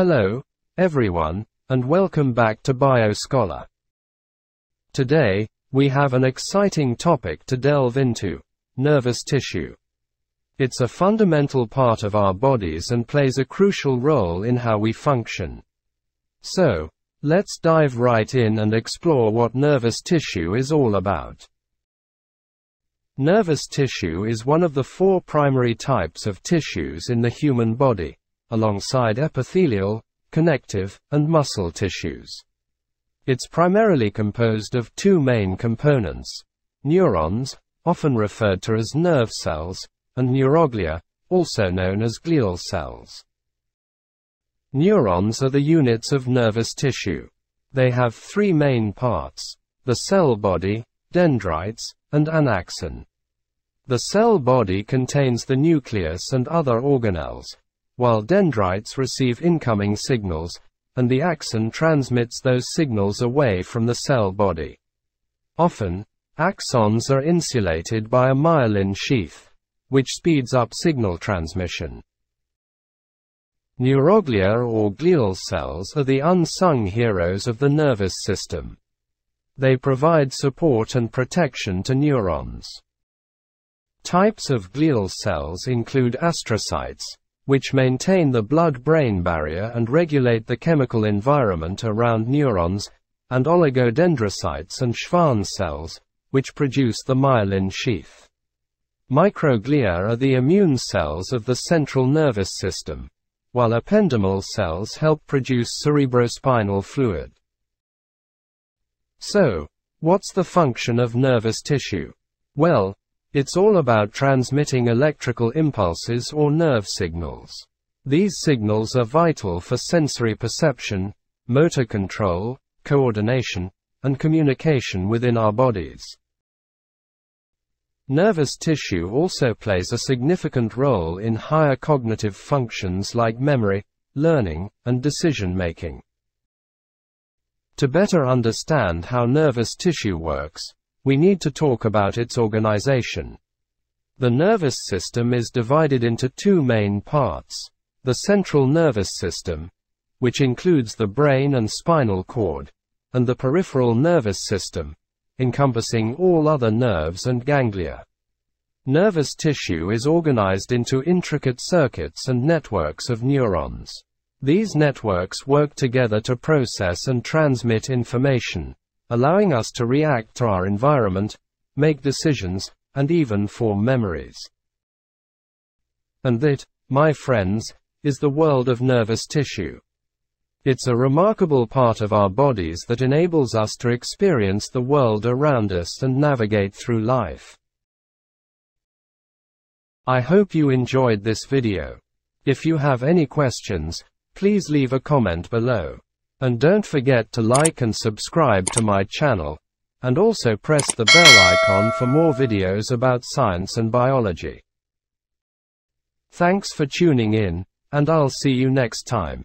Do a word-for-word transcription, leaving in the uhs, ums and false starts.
Hello, everyone, and welcome back to Bio Scholar. Today, we have an exciting topic to delve into: nervous tissue. It's a fundamental part of our bodies and plays a crucial role in how we function. So, let's dive right in and explore what nervous tissue is all about. Nervous tissue is one of the four primary types of tissues in the human body, alongside epithelial, connective, and muscle tissues. It's primarily composed of two main components: neurons, often referred to as nerve cells, and neuroglia, also known as glial cells. Neurons are the units of nervous tissue. They have three main parts: the cell body, dendrites, and an axon. The cell body contains the nucleus and other organelles, while dendrites receive incoming signals, and the axon transmits those signals away from the cell body. Often, axons are insulated by a myelin sheath, which speeds up signal transmission. Neuroglia or glial cells are the unsung heroes of the nervous system. They provide support and protection to neurons. Types of glial cells include astrocytes, which maintain the blood-brain barrier and regulate the chemical environment around neurons, and oligodendrocytes and Schwann cells, which produce the myelin sheath. Microglia are the immune cells of the central nervous system, while ependymal cells help produce cerebrospinal fluid. So, what's the function of nervous tissue? Well, it's all about transmitting electrical impulses or nerve signals. These signals are vital for sensory perception, motor control, coordination, and communication within our bodies. Nervous tissue also plays a significant role in higher cognitive functions like memory, learning, and decision-making. To better understand how nervous tissue works, we need to talk about its organization. The nervous system is divided into two main parts: the central nervous system, which includes the brain and spinal cord, and the peripheral nervous system, encompassing all other nerves and ganglia. Nervous tissue is organized into intricate circuits and networks of neurons. These networks work together to process and transmit information, allowing us to react to our environment, make decisions, and even form memories. And that, my friends, is the world of nervous tissue. It's a remarkable part of our bodies that enables us to experience the world around us and navigate through life. I hope you enjoyed this video. If you have any questions, please leave a comment below. And don't forget to like and subscribe to my channel, and also press the bell icon for more videos about science and biology. Thanks for tuning in, and I'll see you next time.